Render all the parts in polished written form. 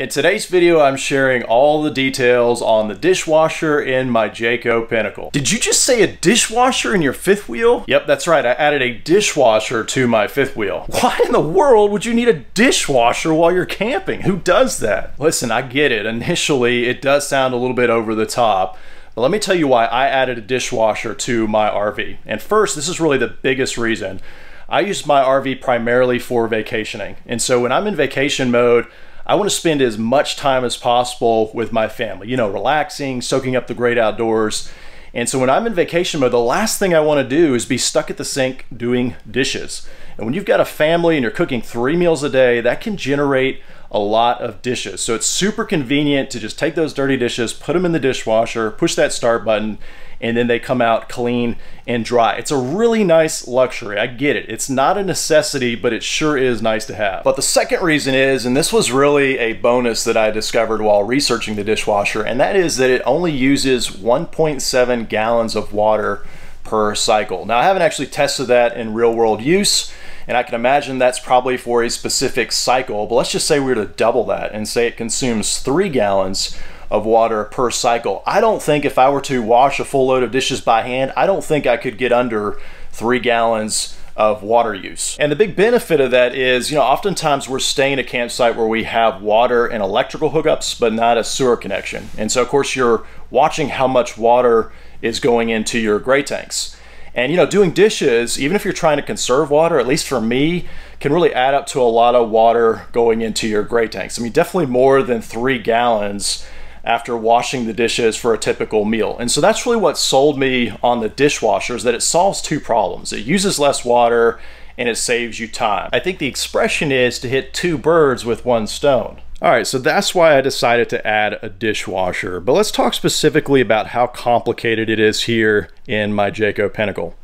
In today's video, I'm sharing all the details on the dishwasher in my Jayco Pinnacle. Did you just say a dishwasher in your fifth wheel? Yep, that's right. I added a dishwasher to my fifth wheel. Why in the world would you need a dishwasher while you're camping? Who does that? Listen, I get it. Initially, it does sound a little bit over the top. But let me tell you why I added a dishwasher to my RV. And first, this is really the biggest reason. I use my RV primarily for vacationing. And so when I'm in vacation mode, I want to spend as much time as possible with my family, you know, relaxing, soaking up the great outdoors. And so when I'm in vacation mode, the last thing I want to do is be stuck at the sink doing dishes. And when you've got a family and you're cooking 3 meals a day, that can generate a lot of dishes. So it's super convenient to just take those dirty dishes, put them in the dishwasher, push that start button, and then they come out clean and dry. It's a really nice luxury. I get it. It's not a necessity, but it sure is nice to have. But the second reason is, and this was really a bonus that I discovered while researching the dishwasher, and that is that it only uses 1.7 gallons of water per cycle. Now, I haven't actually tested that in real world use, and I can imagine that's probably for a specific cycle, but let's just say we were to double that and say it consumes 3 gallons of water per cycle. I don't think if I were to wash a full load of dishes by hand, I don't think I could get under 3 gallons of water use. And the big benefit of that is, you know, oftentimes we're staying at a campsite where we have water and electrical hookups, but not a sewer connection. And so of course you're watching how much water is going into your gray tanks. And you know, doing dishes, even if you're trying to conserve water, at least for me, can really add up to a lot of water going into your gray tanks. I mean, definitely more than 3 gallons after washing the dishes for a typical meal. And so that's really what sold me on the dishwasher, is that it solves 2 problems. It uses less water and it saves you time. I think the expression is to hit 2 birds with 1 stone. All right, so that's why I decided to add a dishwasher, but let's talk specifically about how complicated it is here in my Jayco Pinnacle.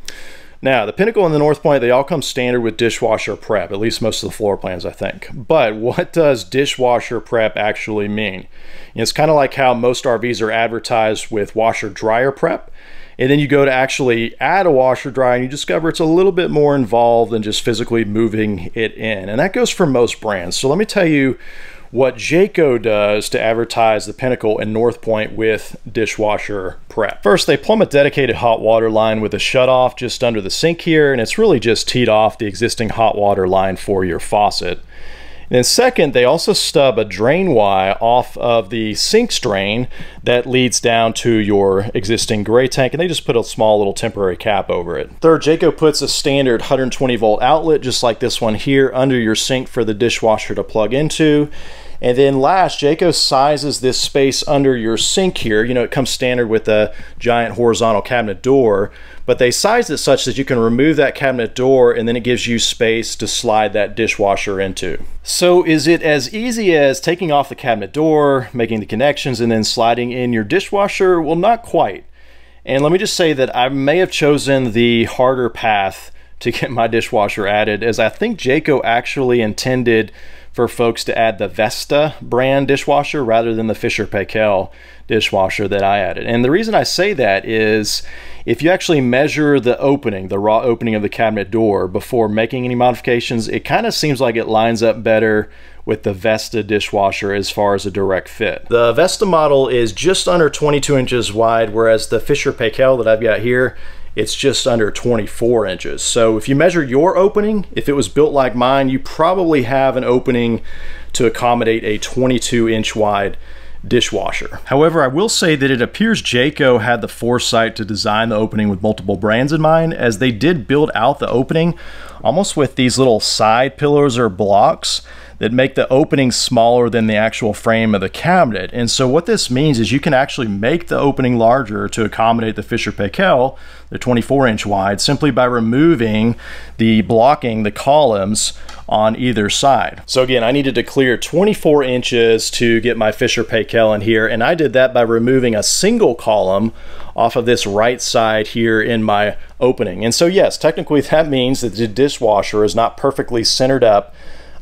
Now, the Pinnacle and the North Point, they all come standard with dishwasher prep, at least most of the floor plans, I think. But what does dishwasher prep actually mean? And it's kind of like how most RVs are advertised with washer-dryer prep, and then you go to actually add a washer-dryer and you discover it's a little bit more involved than just physically moving it in. And that goes for most brands. So let me tell you what Jayco does to advertise the Pinnacle and North Point with dishwasher prep. First, they plumb a dedicated hot water line with a shutoff just under the sink here, and it's really just teed off the existing hot water line for your faucet. And then second, they also stub a drain Y off of the sink drain that leads down to your existing gray tank, and they just put a small little temporary cap over it. Third, Jayco puts a standard 120-volt outlet, just like this one here, under your sink for the dishwasher to plug into. And then last, Jayco sizes this space under your sink here. You know, it comes standard with a giant horizontal cabinet door, but they size it such that you can remove that cabinet door and then it gives you space to slide that dishwasher into. So is it as easy as taking off the cabinet door, making the connections, and then sliding in your dishwasher? Well, not quite. And let me just say that I may have chosen the harder path to get my dishwasher added, as I think Jayco actually intended for folks to add the Vesta brand dishwasher rather than the Fisher Paykel dishwasher that I added. And the reason I say that is if you actually measure the opening, the raw opening of the cabinet door before making any modifications, it kind of seems like it lines up better with the Vesta dishwasher as far as a direct fit. The Vesta model is just under 22 inches wide, whereas the Fisher Paykel that I've got here, it's just under 24 inches. So if you measure your opening, if it was built like mine, you probably have an opening to accommodate a 22 inch wide dishwasher. However, I will say that it appears Jayco had the foresight to design the opening with multiple brands in mind, as they did build out the opening almost with these little side pillars or blocks that make the opening smaller than the actual frame of the cabinet. And so what this means is you can actually make the opening larger to accommodate the Fisher Paykel, the 24 inch wide, simply by removing the blocking, the columns on either side. So again, I needed to clear 24 inches to get my Fisher Paykel in here, and I did that by removing a single column off of this right side here in my opening. And so yes, technically that means that the dishwasher is not perfectly centered up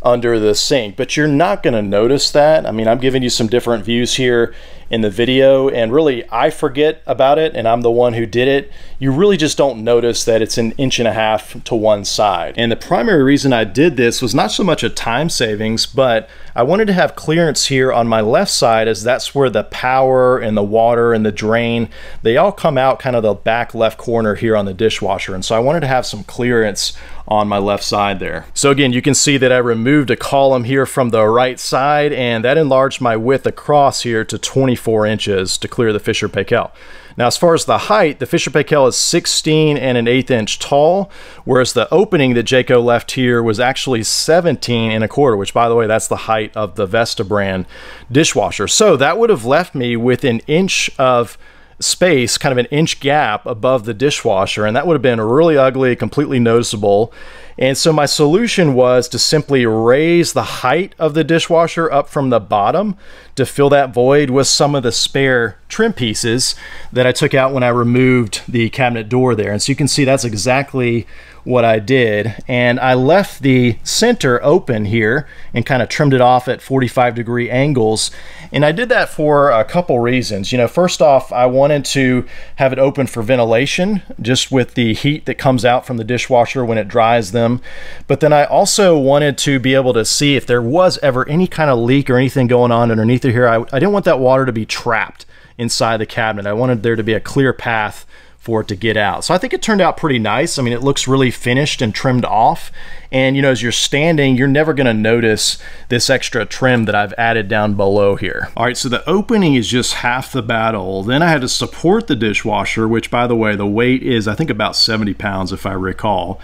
under the sink, but you're not going to notice that. I mean, I'm giving you some different views here in the video, and really I forget about it and I'm the one who did it. You really just don't notice that it's an 1.5 inches to one side. And the primary reason I did this was not so much a time savings, but I wanted to have clearance here on my left side, as that's where the power and the water and the drain, they all come out kind of the back left corner here on the dishwasher. And so I wanted to have some clearance on my left side there. So again, you can see that I removed a column here from the right side, and that enlarged my width across here to 24 inches to clear the Fisher Paykel. Now, as far as the height, the Fisher Paykel is 16 1/8 inches tall, whereas the opening that Jayco left here was actually 17 1/4, which, by the way, that's the height of the Vesta brand dishwasher. So that would have left me with an inch of space, kind of an inch gap above the dishwasher, and that would have been really ugly, completely noticeable. And so my solution was to simply raise the height of the dishwasher up from the bottom to fill that void with some of the spare trim pieces that I took out when I removed the cabinet door there. And so you can see that's exactly what I did. And I left the center open here and kind of trimmed it off at 45-degree angles. And I did that for a couple reasons. You know, first off, I wanted to have it open for ventilation, just with the heat that comes out from the dishwasher when it dries them. But then I also wanted to be able to see if there was ever any kind of leak or anything going on underneath it here. I didn't want that water to be trapped inside the cabinet. I wanted there to be a clear path for it to get out. So I think it turned out pretty nice. I mean, it looks really finished and trimmed off. And you know, as you're standing, you're never gonna notice this extra trim that I've added down below here. All right, so the opening is just half the battle. Then I had to support the dishwasher, which, by the way, the weight is, I think, about 70 pounds if I recall.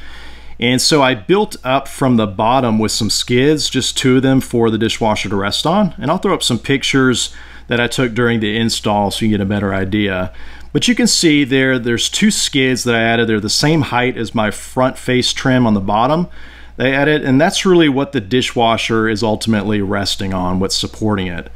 And so I built up from the bottom with some skids, just 2 of them for the dishwasher to rest on. And I'll throw up some pictures that I took during the install so you can get a better idea. But you can see there's 2 skids that I added. They're the same height as my front face trim on the bottom. They added, and that's really what the dishwasher is ultimately resting on, what's supporting it.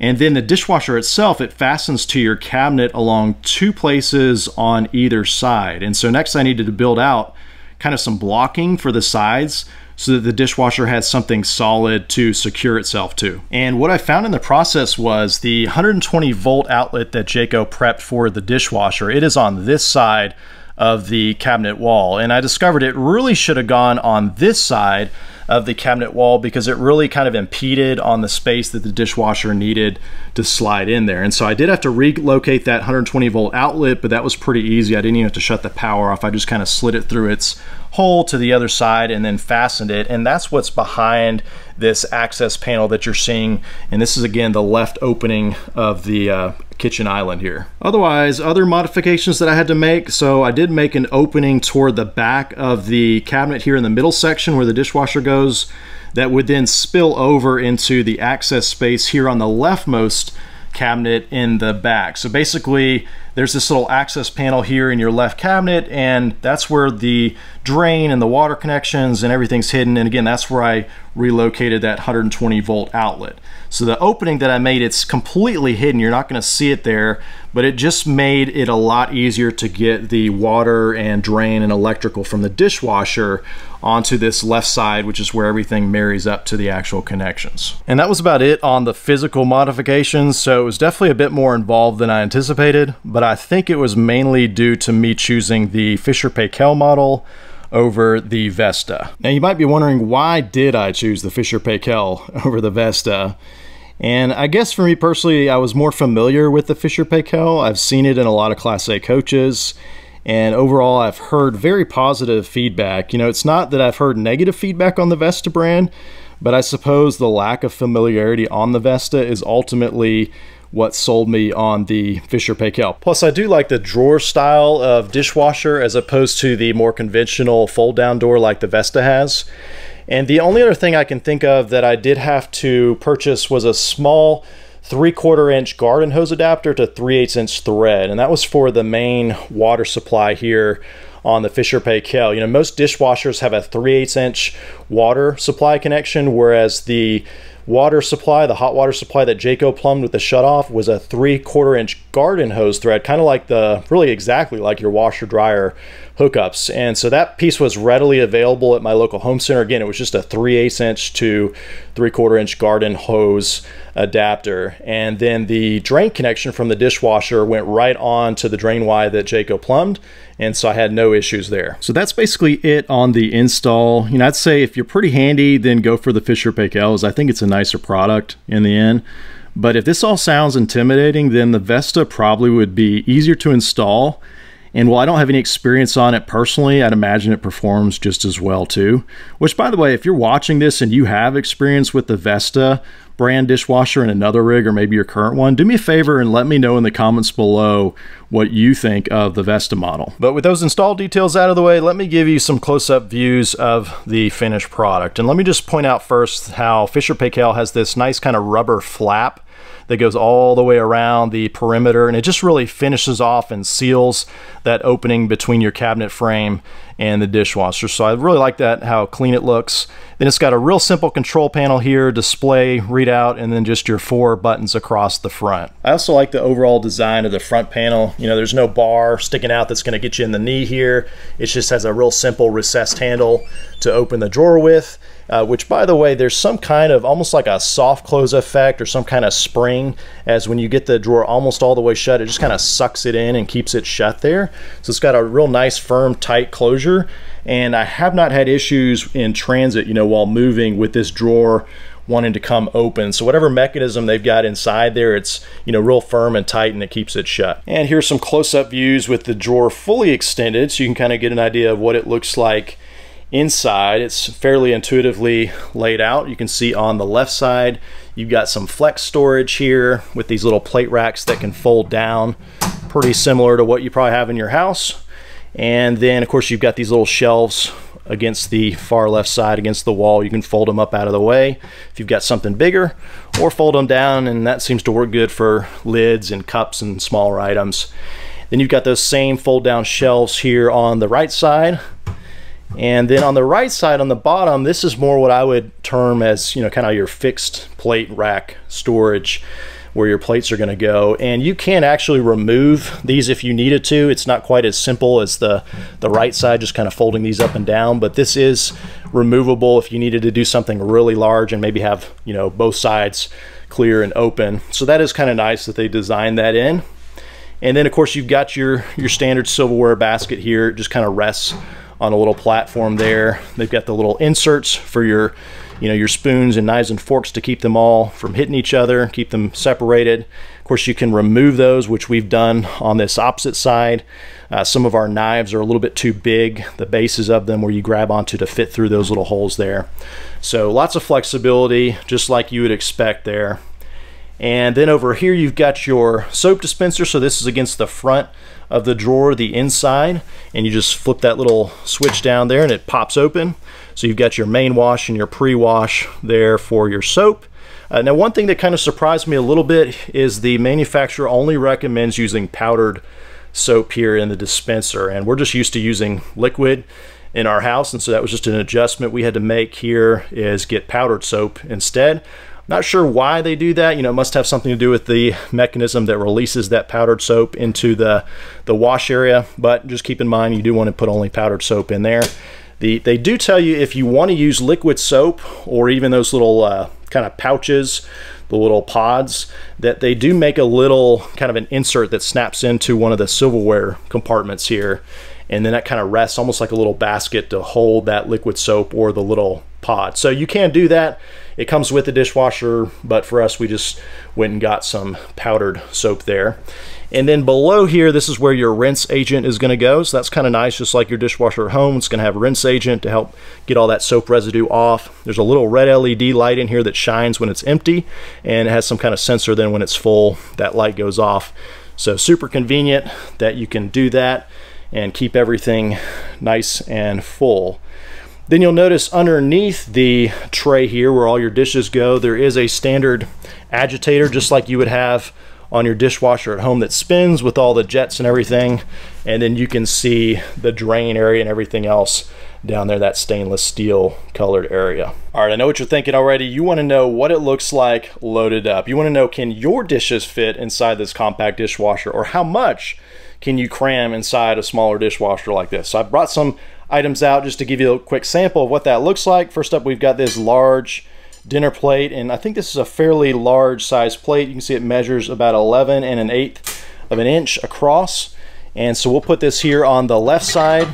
And then the dishwasher itself, it fastens to your cabinet along 2 places on either side. And so next I needed to build out kind of some blocking for the sides, so that the dishwasher had something solid to secure itself to. And what I found in the process was the 120-volt outlet that Jayco prepped for the dishwasher. It is on this side of the cabinet wall. And I discovered it really should have gone on this side of the cabinet wall, because it really kind of impeded on the space that the dishwasher needed to slide in there. And so I did have to relocate that 120-volt outlet, but that was pretty easy. I didn't even have to shut the power off. I just kind of slid it through its hole to the other side and then fastened it. And that's what's behind this access panel that you're seeing. And this is, again, the left opening of the kitchen island here. Otherwise, other modifications that I had to make. So I did make an opening toward the back of the cabinet here in the middle section where the dishwasher goes, that would then spill over into the access space here on the leftmost cabinet in the back. So basically, there's this little access panel here in your left cabinet, and that's where the drain and the water connections and everything's hidden. And again, that's where I relocated that 120-volt outlet. So the opening that I made, it's completely hidden. You're not going to see it there, but it just made it a lot easier to get the water and drain and electrical from the dishwasher onto this left side, which is where everything marries up to the actual connections. And that was about it on the physical modifications. So it was definitely a bit more involved than I anticipated, but I think it was mainly due to me choosing the Fisher Paykel model over the Vesta. Now, you might be wondering, why did I choose the Fisher Paykel over the Vesta? And I guess for me personally, I was more familiar with the Fisher Paykel. I've seen it in a lot of Class A coaches, and overall I've heard very positive feedback. You know, it's not that I've heard negative feedback on the Vesta brand, but I suppose the lack of familiarity on the Vesta is ultimately what sold me on the Fisher Paykel. Plus, I do like the drawer style of dishwasher as opposed to the more conventional fold down door like the Vesta has. And the only other thing I can think of that I did have to purchase was a small 3/4-inch garden hose adapter to 3/8-inch thread. And that was for the main water supply here on the Fisher Paykel. You know, most dishwashers have a 3/8-inch water supply connection, whereas the water supply, the hot water supply that Jayco plumbed with the shutoff, was a 3/4-inch garden hose thread, kind of like the, really exactly like your washer dryer hookups. And so that piece was readily available at my local home center. Again, it was just a 3/8-inch to 3/4-inch garden hose adapter. And then the drain connection from the dishwasher went right on to the drain Y that Jayco plumbed. And so I had no issues there. So that's basically it on the install. You know, I'd say if you're pretty handy, then go for the Fisher Paykel. I think it's a nicer product in the end. But if this all sounds intimidating, then the Vesta probably would be easier to install. And while I don't have any experience on it personally, I'd imagine it performs just as well too. Which, by the way, if you're watching this and you have experience with the Vesta brand dishwasher in another rig, or maybe your current one, do me a favor and let me know in the comments below what you think of the Vesta model. But with those install details out of the way, let me give you some close-up views of the finished product. And let me just point out first how Fisher Paykel has this nice kind of rubber flap that goes all the way around the perimeter, and it just really finishes off and seals that opening between your cabinet frame and the dishwasher. So I really like that, how clean it looks. Then it's got a real simple control panel here, display, readout, and then just your 4 buttons across the front. I also like the overall design of the front panel. You know, there's no bar sticking out that's gonna get you in the knee here. It just has a real simple recessed handle to open the drawer with. Which, by the way, there's some kind of almost like a soft close effect or some kind of spring, as when you get the drawer almost all the way shut, it just kind of sucks it in and keeps it shut there. So it's got a real nice, firm, tight closure. And I have not had issues in transit, you know, while moving with this drawer wanting to come open. So whatever mechanism they've got inside there, it's, you know, real firm and tight, and it keeps it shut. And here's some close-up views with the drawer fully extended, so you can kind of get an idea of what it looks like inside. It's fairly intuitively laid out. You can see on the left side, you've got some flex storage here with these little plate racks that can fold down, pretty similar to what you probably have in your house. And then, of course, you've got these little shelves against the far left side against the wall. You can fold them up out of the way if you've got something bigger, or fold them down, and that seems to work good for lids and cups and smaller items. Then you've got those same fold down shelves here on the right side. And then on the right side, on the bottom, this is more what I would term as, you know, kind of your fixed plate rack storage, where your plates are going to go. And you can actually remove these if you needed to. It's not quite as simple as the right side, just kind of folding these up and down, but this is removable if you needed to do something really large and maybe have, you know, both sides clear and open. So that is kind of nice that they designed that in. And then, of course, you've got your standard silverware basket here. It just kind of rests on a little platform there. They've got the little inserts for your, you know, your spoons and knives and forks to keep them all from hitting each other, keep them separated. Of course, you can remove those, which we've done on this opposite side. Some of our knives are a little bit too big, the bases of them, where you grab onto to fit through those little holes there. So lots of flexibility, just like you would expect there. And then over here, you've got your soap dispenser. So this is against the front of the drawer, the inside, and you just flip that little switch down there and it pops open. So you've got your main wash and your pre-wash there for your soap. Now, one thing that kind of surprised me a little bit is the manufacturer only recommends using powdered soap here in the dispenser, and we're just used to using liquid in our house, and so that was just an adjustment we had to make here, is get powdered soap instead. Not sure why they do that. You know, it must have something to do with the mechanism that releases that powdered soap into the wash area, but just keep in mind you do want to put only powdered soap in there. They do tell you if you want to use liquid soap, or even those little kind of pouches, the little pods, that they do make a little kind of an insert that snaps into one of the silverware compartments here, and then that kind of rests almost like a little basket to hold that liquid soap or the little pod. So you can do that. It comes with the dishwasher, but for us, we just went and got some powdered soap there. And then below here, this is where your rinse agent is going to go. So that's kind of nice, just like your dishwasher at home. It's going to have a rinse agent to help get all that soap residue off. There's a little red LED light in here that shines when it's empty, and it has some kind of sensor then when it's full, that light goes off. So super convenient that you can do that and keep everything nice and full. Then you'll notice underneath the tray here, where all your dishes go, there is a standard agitator, just like you would have on your dishwasher at home, that spins with all the jets and everything. And then you can see the drain area and everything else down there, that stainless steel colored area. All right, I know what you're thinking already. You want to know what it looks like loaded up. You want to know, can your dishes fit inside this compact dishwasher, or how much can you cram inside a smaller dishwasher like this? So I brought some items out just to give you a quick sample of what that looks like. First up, we've got this large dinner plate, and I think this is a fairly large size plate. You can see it measures about 11 1/8 of an inch across. And so we'll put this here on the left side.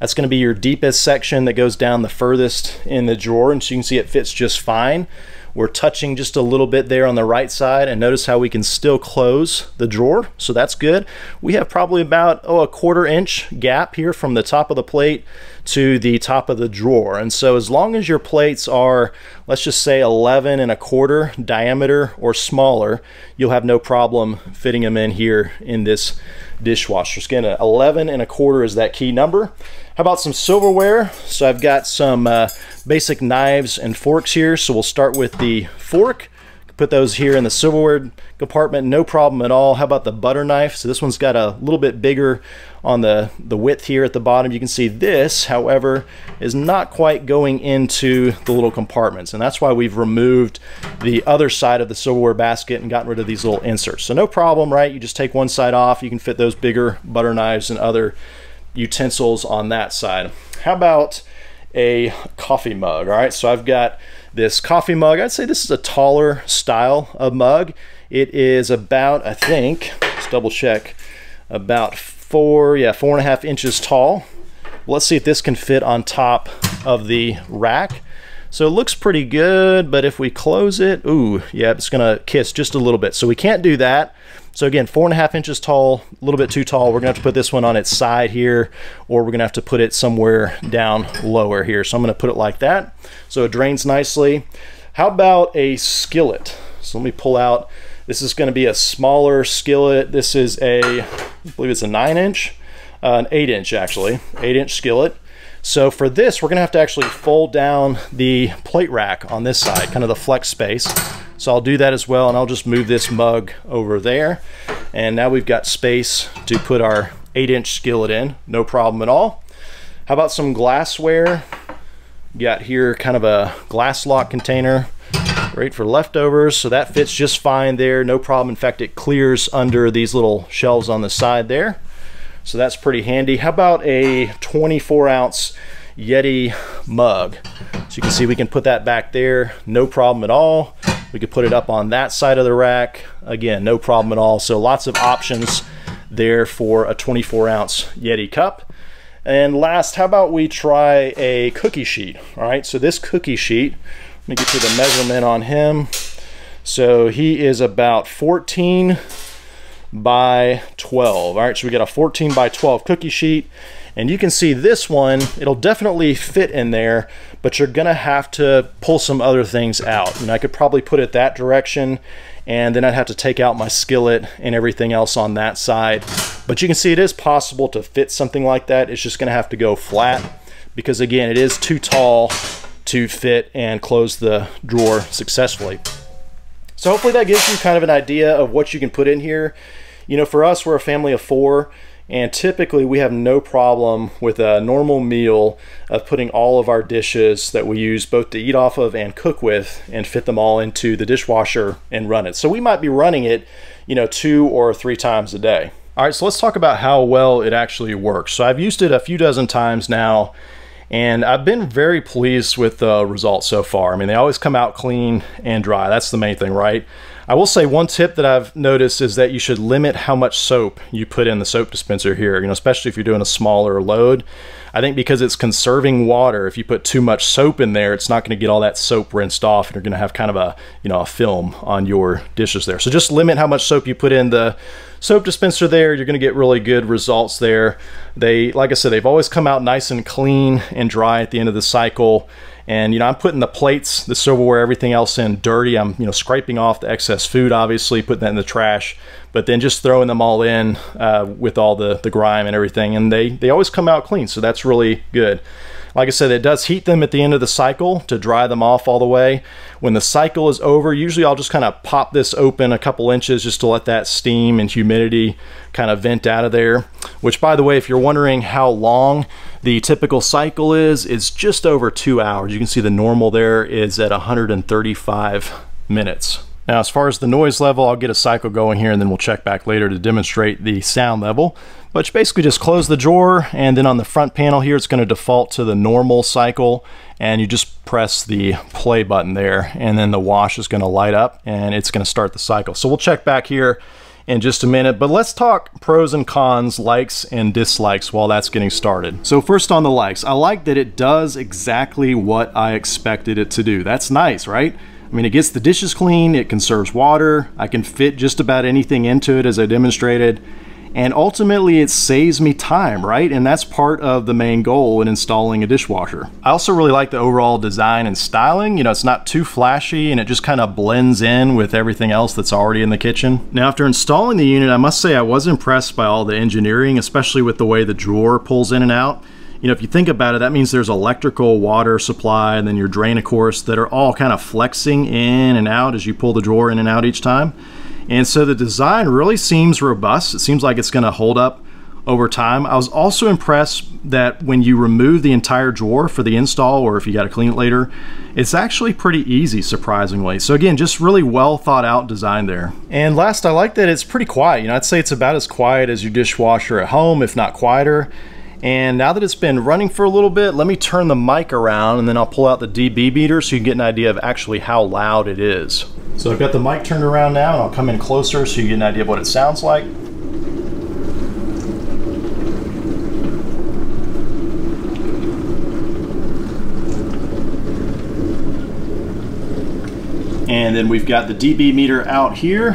That's going to be your deepest section that goes down the furthest in the drawer, and so you can see it fits just fine. We're touching just a little bit there on the right side, and notice how we can still close the drawer, so that's good. We have probably about a 1/4 inch gap here from the top of the plate to the top of the drawer. And so as long as your plates are, let's just say 11 1/4 diameter or smaller, you'll have no problem fitting them in here in this dishwasher. Again, 11 1/4 is that key number. How about some silverware? So I've got some basic knives and forks here. So we'll start with the fork. Put those here in the silverware compartment, no problem at all. How about the butter knife? So this one's got a little bit bigger on the width here at the bottom. You can see this, however, is not quite going into the little compartments, and that's why we've removed the other side of the silverware basket and gotten rid of these little inserts. So no problem, right? You just take one side off. You can fit those bigger butter knives and other utensils on that side. How about a coffee mug? All right, so I've got this coffee mug. I'd say this is a taller style of mug. It is about, I think, let's double check, about 4.5 inches tall. Let's see if this can fit on top of the rack. So it looks pretty good, but if we close it, ooh, yeah, it's gonna kiss just a little bit. So we can't do that. So again, 4.5 inches tall, a little bit too tall. We're gonna have to put this one on its side here, or we're gonna have to put it somewhere down lower here. So I'm gonna put it like that, so it drains nicely. How about a skillet? So let me pull out, this is gonna be a smaller skillet. This is a, I believe it's a 9 inch, an 8 inch actually, 8 inch skillet. So for this, we're gonna have to actually fold down the plate rack on this side, kind of the flex space. So I'll do that as well, and I'll just move this mug over there. And now we've got space to put our 8 inch skillet in, no problem at all. How about some glassware? Got here kind of a glass lock container, great for leftovers. So that fits just fine there, no problem. In fact, it clears under these little shelves on the side there. So that's pretty handy. How about a 24-ounce Yeti mug? So you can see we can put that back there, no problem at all. We could put it up on that side of the rack. Again, no problem at all. So lots of options there for a 24-ounce Yeti cup. And last, how about we try a cookie sheet? All right, so this cookie sheet, let me get you the measurement on him. So he is about 14 by 12. All right, so we got a 14 by 12 cookie sheet, and you can see this one, it'll definitely fit in there, but you're gonna have to pull some other things out. And I could probably put it that direction, and then I'd have to take out my skillet and everything else on that side. But you can see it is possible to fit something like that. It's just gonna have to go flat, because again, it is too tall to fit and close the drawer successfully. So hopefully that gives you kind of an idea of what you can put in here. You know, for us, we're a family of 4, and typically we have no problem with a normal meal of putting all of our dishes that we use both to eat off of and cook with, and fit them all into the dishwasher and run it. So we might be running it, you know, 2 or 3 times a day. All right, so let's talk about how well it actually works. So I've used it a few dozen times now, and I've been very pleased with the results so far. I mean, they always come out clean and dry. That's the main thing, right? I will say one tip that I've noticed is that you should limit how much soap you put in the soap dispenser here, you know, especially if you're doing a smaller load. I think because it's conserving water, if you put too much soap in there, it's not gonna get all that soap rinsed off, and you're gonna have kind of a, you know, a film on your dishes there. So just limit how much soap you put in the soap dispenser there. You're gonna get really good results there. They, like I said, they've always come out nice and clean and dry at the end of the cycle. And, you know, I'm putting the plates, the silverware, everything else in dirty. I'm, you know, scraping off the excess food, obviously, putting that in the trash, but then just throwing them all in with all the grime and everything. And they always come out clean, so that's really good. Like I said, it does heat them at the end of the cycle to dry them off all the way. When the cycle is over, usually I'll just kind of pop this open a couple inches just to let that steam and humidity kind of vent out of there. Which, by the way, if you're wondering how long The typical cycle is just over 2 hours. You can see the normal there is at 135 minutes. Now, as far as the noise level, I'll get a cycle going here and then we'll check back later to demonstrate the sound level. But you basically just close the drawer, and then on the front panel here, it's going to default to the normal cycle, and you just press the play button there, and then the wash is going to light up and it's going to start the cycle. So we'll check back here in just a minute, but let's talk pros and cons, likes and dislikes while that's getting started. So first on the likes, I like that it does exactly what I expected it to do. That's nice, right? I mean, it gets the dishes clean, it conserves water, I can fit just about anything into it as I demonstrated, and ultimately it saves me time, right? And that's part of the main goal in installing a dishwasher. I also really like the overall design and styling. You know, it's not too flashy and it just kind of blends in with everything else that's already in the kitchen. Now, after installing the unit, I must say I was impressed by all the engineering, especially with the way the drawer pulls in and out. You know, if you think about it, that means there's electrical, water supply, and then your drain, of course, that are all kind of flexing in and out as you pull the drawer in and out each time. And so the design really seems robust. It seems like it's going to hold up over time. I was also impressed that when you remove the entire drawer for the install, or if you got to clean it later, it's actually pretty easy, surprisingly. So again, just really well thought out design there. And last, I like that it's pretty quiet. You know, I'd say it's about as quiet as your dishwasher at home, if not quieter. And now that it's been running for a little bit, let me turn the mic around and then I'll pull out the dB meter so you can get an idea of actually how loud it is. So I've got the mic turned around now, and I'll come in closer so you get an idea of what it sounds like. And then we've got the dB meter out here.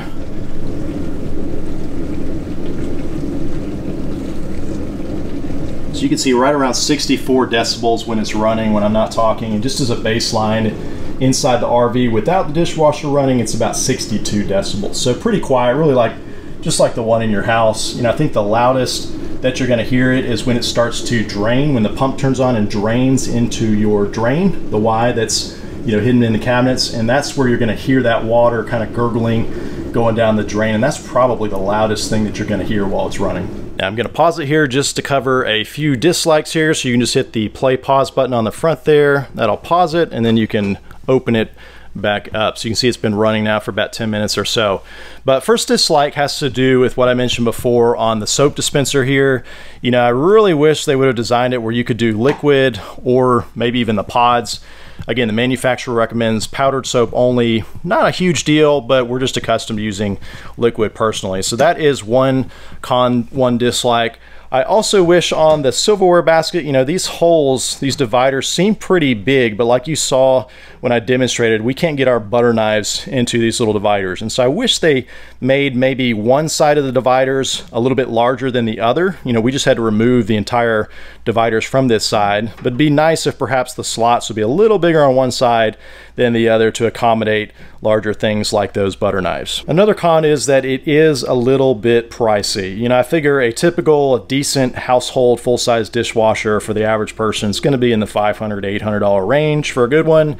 So you can see right around 64 decibels when it's running, when I'm not talking. And just as a baseline, inside the RV without the dishwasher running, it's about 62 decibels. So pretty quiet, really, like just like the one in your house. You know, I think the loudest that you're going to hear it is when it starts to drain, when the pump turns on and drains into your drain, the Y that's, you know, hidden in the cabinets, and that's where you're going to hear that water kind of gurgling going down the drain, and that's probably the loudest thing that you're going to hear while it's running. Now I'm going to pause it here just to cover a few dislikes here. So you can just hit the play pause button on the front there. That'll pause it, and then you can open it back up. So you can see it's been running now for about 10 minutes or so. But first dislike has to do with what I mentioned before on the soap dispenser here. You know, I really wish they would have designed it where you could do liquid or maybe even the pods. Again, the manufacturer recommends powdered soap only. Not a huge deal, but we're just accustomed to using liquid personally. So that is one con, one dislike. I also wish on the silverware basket, you know, these holes, these dividers seem pretty big, but like you saw when I demonstrated, we can't get our butter knives into these little dividers. And so I wish they made maybe one side of the dividers a little bit larger than the other. You know, we just had to remove the entire dividers from this side, but it'd be nice if perhaps the slots would be a little bigger on one side than the other to accommodate larger things like those butter knives. Another con is that it is a little bit pricey. You know, I figure a typical, decent household full-size dishwasher for the average person is going to be in the $500 to $800 range for a good one.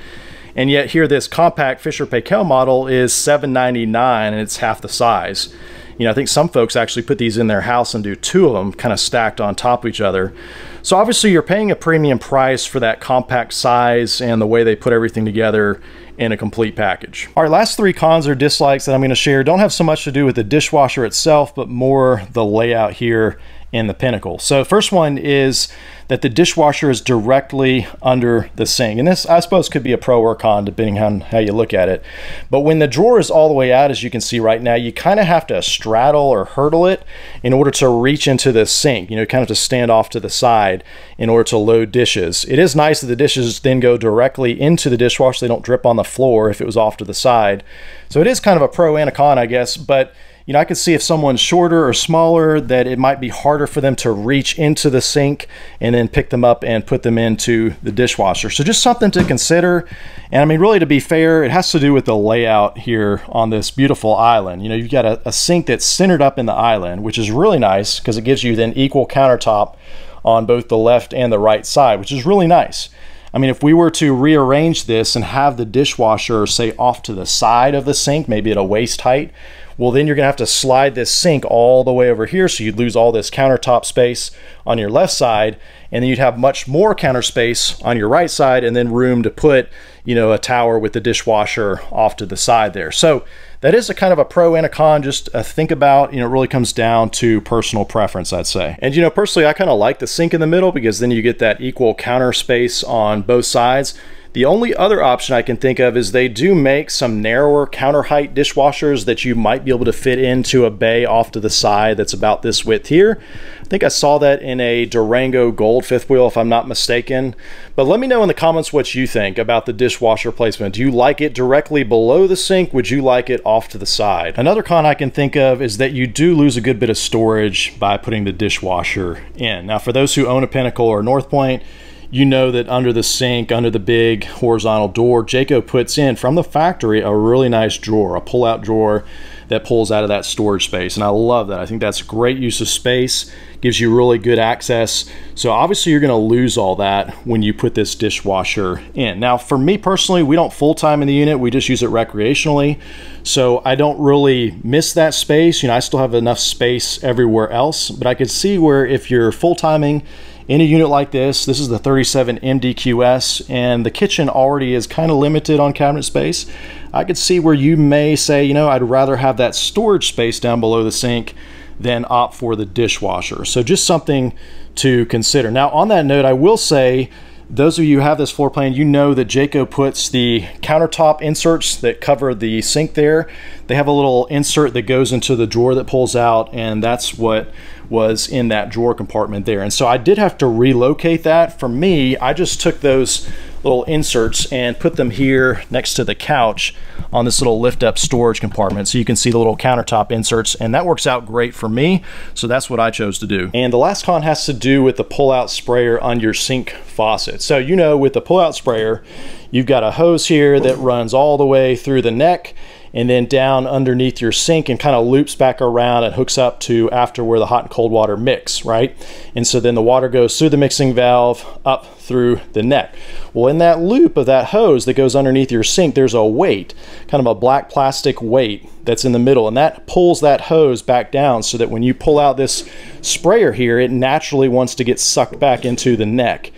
And yet here this compact Fisher Paykel model is $799 and it's half the size. You know, I think some folks actually put these in their house and do two of them kind of stacked on top of each other. So obviously you're paying a premium price for that compact size and the way they put everything together in a complete package. All right, last three cons or dislikes that I'm going to share don't have so much to do with the dishwasher itself, but more the layout here in the Pinnacle. So first one is that the dishwasher is directly under the sink. And this, I suppose, could be a pro or con depending on how you look at it. But when the drawer is all the way out, as you can see right now, you kind of have to straddle or hurdle it in order to reach into the sink, you know, kind of to stand off to the side in order to load dishes. It is nice that the dishes then go directly into the dishwasher. They don't drip on the floor if it was off to the side. So it is kind of a pro and a con, I guess, but you know, I could see if someone's shorter or smaller that it might be harder for them to reach into the sink and then pick them up and put them into the dishwasher. So just something to consider. And I mean, really, to be fair, it has to do with the layout here on this beautiful island. You know, you've got a sink that's centered up in the island, which is really nice because it gives you then equal countertop on both the left and the right side, which is really nice. I mean, if we were to rearrange this and have the dishwasher, say, off to the side of the sink, maybe at a waist height, well, then you're gonna have to slide this sink all the way over here, so you'd lose all this countertop space on your left side, and then you'd have much more counter space on your right side, and then room to put, you know, a tower with the dishwasher off to the side there. So that is a kind of a pro and a con, just a think about, you know, it really comes down to personal preference, I'd say. And, you know, personally, I kind of like the sink in the middle, because then you get that equal counter space on both sides. The only other option I can think of is they do make some narrower counter height dishwashers that you might be able to fit into a bay off to the side that's about this width here. I think I saw that in a Durango Gold fifth wheel, if I'm not mistaken. But let me know in the comments what you think about the dishwasher placement. Do you like it directly below the sink? Would you like it off to the side? Another con I can think of is that you do lose a good bit of storage by putting the dishwasher in. Now, for those who own a Pinnacle or North Point, you know that under the sink, under the big horizontal door, Jayco puts in from the factory a really nice drawer, a pull-out drawer that pulls out of that storage space. And I love that. I think that's a great use of space, gives you really good access. So obviously you're gonna lose all that when you put this dishwasher in. Now, for me personally, we don't full-time in the unit, we just use it recreationally. So I don't really miss that space. You know, I still have enough space everywhere else, but I could see where if you're full-timing in a unit like this, this is the 37MDQS, and the kitchen already is kind of limited on cabinet space, I could see where you may say, you know, I'd rather have that storage space down below the sink than opt for the dishwasher. So just something to consider. Now, on that note, I will say, those of you who have this floor plan, you know that Jayco puts the countertop inserts that cover the sink there. They have a little insert that goes into the drawer that pulls out, and that's what was in that drawer compartment there. And so I did have to relocate that. For me, I just took those little inserts and put them here next to the couch on this little lift up storage compartment. So you can see the little countertop inserts, and that works out great for me. So that's what I chose to do. And the last con has to do with the pull-out sprayer on your sink faucet. So, you know, with the pull-out sprayer, you've got a hose here that runs all the way through the neck and then down underneath your sink and kind of loops back around and hooks up to after where the hot and cold water mix, right? And so then the water goes through the mixing valve up through the neck. Well, in that loop of that hose that goes underneath your sink, there's a weight, kind of a black plastic weight that's in the middle, and that pulls that hose back down so that when you pull out this sprayer here, it naturally wants to get sucked back into the neck.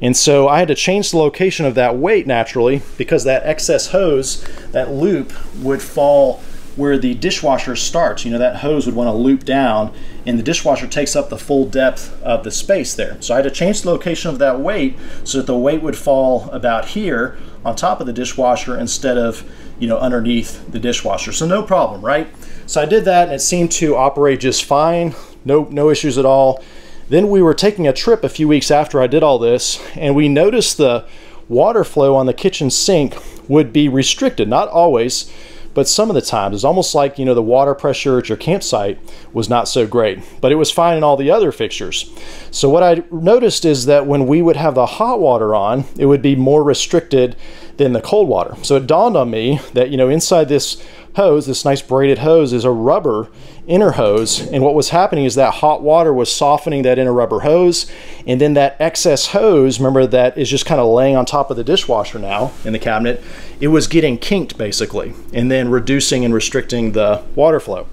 And so I had to change the location of that weight naturally, because that excess hose, that loop, would fall where the dishwasher starts. You know, that hose would want to loop down, and the dishwasher takes up the full depth of the space there. So I had to change the location of that weight so that the weight would fall about here on top of the dishwasher instead of, you know, underneath the dishwasher. So no problem, right? So I did that, and it seemed to operate just fine. No issues at all. Then we were taking a trip a few weeks after I did all this, and we noticed the water flow on the kitchen sink would be restricted. Not always, but some of the times. It's almost like, you know, the water pressure at your campsite was not so great, but it was fine in all the other fixtures. So what I noticed is that when we would have the hot water on, it would be more restricted than the cold water. So it dawned on me that, you know, inside this hose, this nice braided hose, is a rubber inner hose, and what was happening is that hot water was softening that inner rubber hose, and then that excess hose, remember, that is just kind of laying on top of the dishwasher now in the cabinet, it was getting kinked basically, and then reducing and restricting the water flow.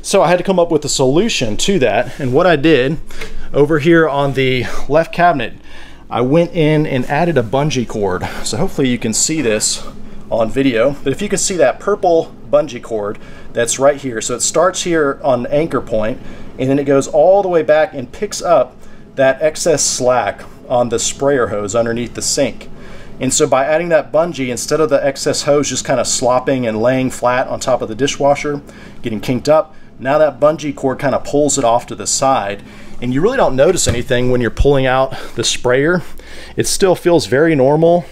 So I had to come up with a solution to that, and what I did over here on the left cabinet, I went in and added a bungee cord. So hopefully you can see this on video, but if you can see that purple bungee cord that's right here, so it starts here on an anchor point, and then it goes all the way back and picks up that excess slack on the sprayer hose underneath the sink. And so by adding that bungee, instead of the excess hose just kind of slopping and laying flat on top of the dishwasher, getting kinked up, now that bungee cord kind of pulls it off to the side, and you really don't notice anything when you're pulling out the sprayer. It still feels very normal,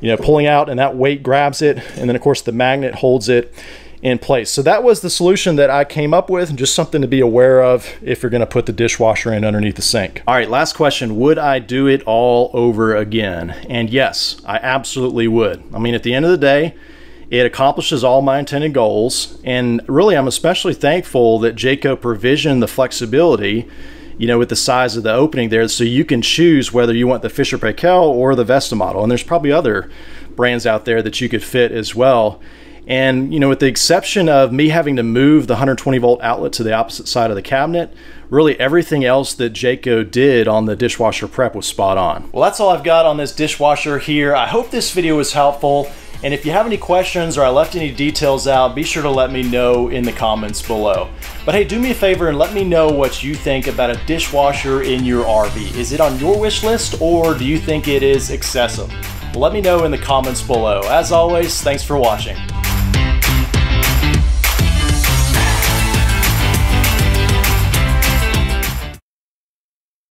you know, pulling out, and that weight grabs it, and then of course the magnet holds it in place. So that was the solution that I came up with, and just something to be aware of if you're gonna put the dishwasher in underneath the sink. All right, last question, would I do it all over again? And yes, I absolutely would. I mean, at the end of the day, it accomplishes all my intended goals, and really I'm especially thankful that Jayco provisioned the flexibility you know, with the size of the opening there. So you can choose whether you want the Fisher Paykel or the Vesta model. And there's probably other brands out there that you could fit as well. And, you know, with the exception of me having to move the 120-volt outlet to the opposite side of the cabinet, really everything else that Jayco did on the dishwasher prep was spot on. Well, that's all I've got on this dishwasher here. I hope this video was helpful. And if you have any questions or I left any details out, be sure to let me know in the comments below. But hey, do me a favor and let me know what you think about a dishwasher in your RV. Is it on your wish list, or do you think it is excessive? Let me know in the comments below. As always, thanks for watching.